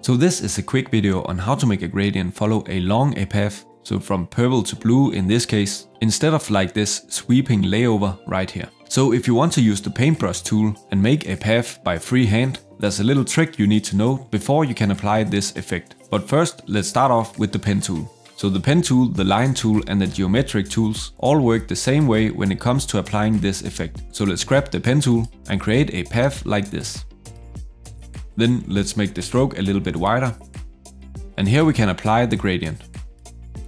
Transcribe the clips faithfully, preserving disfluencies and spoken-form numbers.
So this is a quick video on how to make a gradient follow along a path, so from purple to blue in this case, instead of like this sweeping layover right here. So if you want to use the paintbrush tool and make a path by freehand, there's a little trick you need to know before you can apply this effect. But first, let's start off with the pen tool. So the pen tool, the line tool and the geometric tools all work the same way when it comes to applying this effect. So let's grab the pen tool and create a path like this. Then let's make the stroke a little bit wider. And here we can apply the gradient.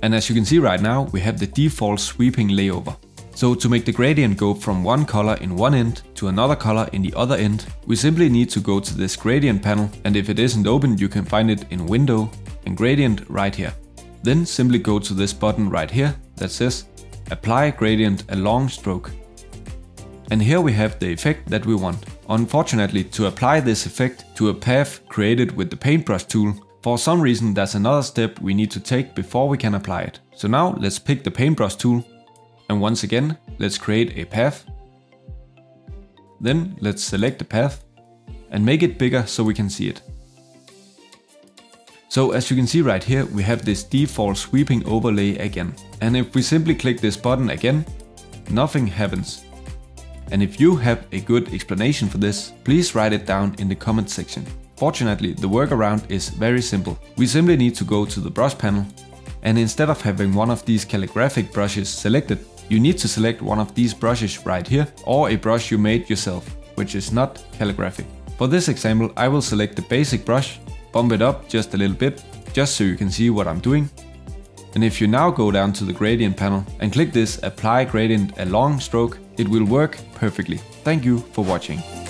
And as you can see right now, we have the default sweeping layover. So to make the gradient go from one color in one end to another color in the other end, we simply need to go to this gradient panel, and if it isn't open, you can find it in Window and Gradient right here. Then simply go to this button right here that says Apply Gradient Along Stroke. And here we have the effect that we want. Unfortunately, to apply this effect to a path created with the paintbrush tool, for some reason there's another step we need to take before we can apply it. So now let's pick the paintbrush tool, and once again let's create a path. Then let's select the path and make it bigger so we can see it. So as you can see right here, we have this default sweeping overlay again. And if we simply click this button again, nothing happens. And if you have a good explanation for this, please write it down in the comment section. Fortunately, the workaround is very simple. We simply need to go to the brush panel, and instead of having one of these calligraphic brushes selected, you need to select one of these brushes right here, or a brush you made yourself, which is not calligraphic. For this example, I will select the basic brush, bump it up just a little bit, just so you can see what I'm doing. And if you now go down to the gradient panel and click this Apply Gradient Along Stroke, it will work perfectly. Thank you for watching.